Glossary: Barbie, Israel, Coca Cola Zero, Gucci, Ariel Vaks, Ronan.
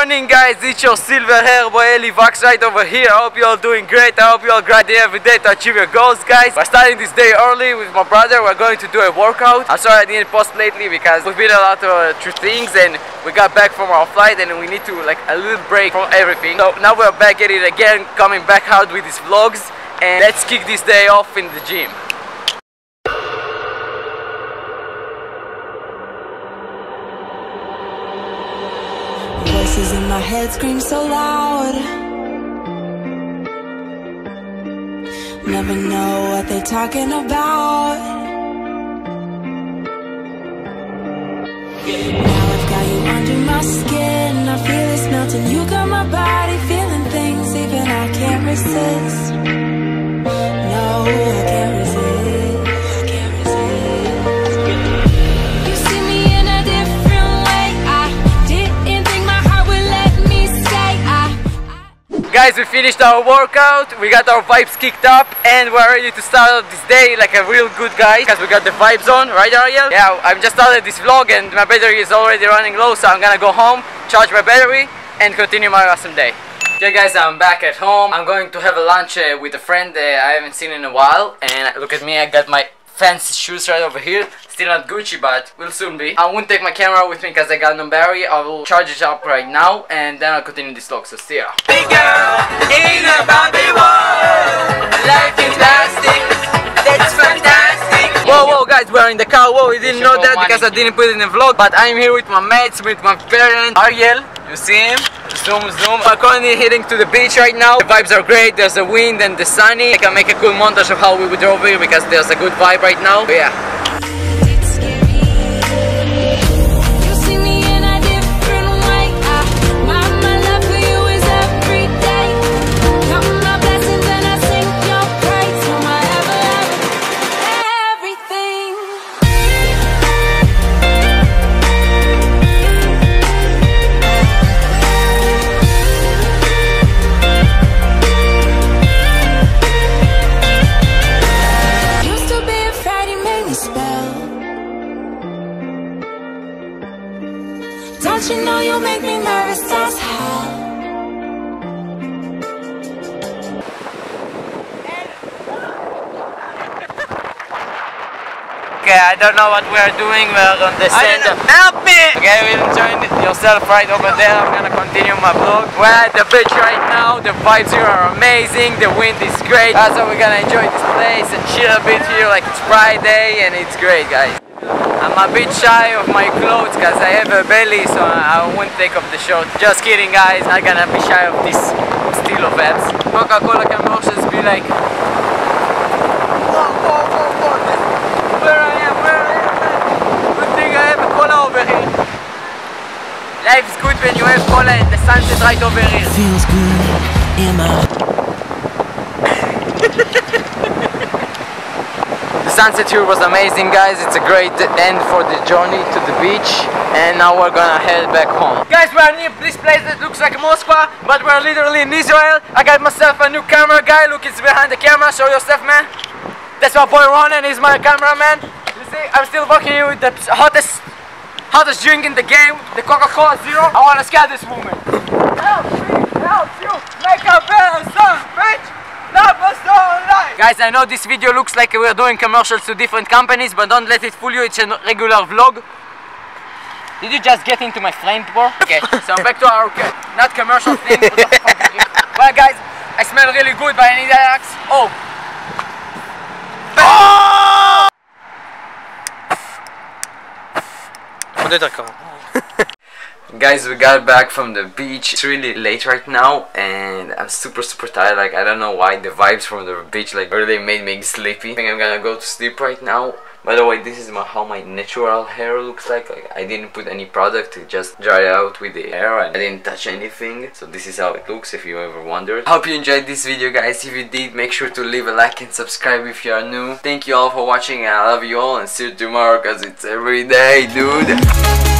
Morning guys, it's your silver hair boy Ariel Vaks right over here. I hope you all doing great. I hope you all grinding every day to achieve your goals, guys. We're starting this day early with my brother. We're going to do a workout. I'm sorry I didn't post lately because we've been a lot through things, and we got back from our flight and we need to like a little break from everything. So now we're back at it again, coming back out with these vlogs, and let's kick this day off in the gym. Voices in my head scream so loud. Never know what they're talking about. Now I've got you under my skin. I feel it's melting. You got my body feeling things even I can't resist. No, I can't resist. Guys, we finished our workout, we got our vibes kicked up, and we're ready to start this day like a real good guy because we got the vibes on, right Ariel? Yeah, I've just started this vlog and my battery is already running low, so I'm gonna go home, charge my battery, and continue my awesome day. Okay guys, I'm back at home. I'm going to have a lunch with a friend I haven't seen in a while, and look at me, I got my fancy shoes right over here. Still not Gucci, but will soon be. I won't take my camera with me because I got no battery. I will charge it up right now and then I'll continue this vlog, so see ya. Big girl in a Barbie world, life in plastic, that's fantastic. Whoa guys, we're in the car. Whoa, we didn't know that because I didn't put it in the vlog, but I'm here with my mates, with my parents. Ariel, you see him? Zoom. We're currently heading to the beach right now. The vibes are great, there's the wind and the sunny. I can make a cool montage of how we would drove here because there's a good vibe right now. But yeah. You know you make me nervous as hell. Okay, I don't know what we're doing. We're on the center. Help me! Okay, we'll join yourself right over there. I'm gonna continue my vlog. We're at the beach right now. The vibes here are amazing. The wind is great. That's how we're gonna enjoy this place and chill a bit here. Like it's Friday and it's great, guys. I'm a bit shy of my clothes because I have a belly, so I won't take off the shirt. Just kidding guys, I'm not gonna be shy of this style of abs. Coca Cola commercials be like, whoa, where I am. Good thing I have a cola over here. Life's good when you have cola and the sunset right over here. Feels good, Emma. The sunset here was amazing guys, it's a great end for the journey to the beach, and now we're gonna head back home. Guys, we're near this place that looks like Moscow, but we're literally in Israel. I got myself a new camera guy, look, it's behind the camera, show yourself man. That's my boy Ronan, he's my cameraman. You see, I'm still working here with the hottest drink in the game, the Coca Cola Zero. I wanna scare this woman. Help me, help you, make a better song, bitch! Guys, I know this video looks like we're doing commercials to different companies, but don't let it fool you, it's a regular vlog. Did you just get into my frame, bro? Okay, so back to our not commercial thing. Well guys, I smell really good, but I need an axe. Oh! Guys, we got back from the beach. It's really late right now and I'm super tired. Like, I don't know why the vibes from the beach like really made me sleepy. I think I'm gonna go to sleep right now. By the way, this is how my natural hair looks like. I didn't put any product, it just dried out with the air and I didn't touch anything. So this is how it looks if you ever wondered. Hope you enjoyed this video guys. If you did, make sure to leave a like and subscribe if you are new. Thank you all for watching and I love you all, and see you tomorrow because it's every day, dude.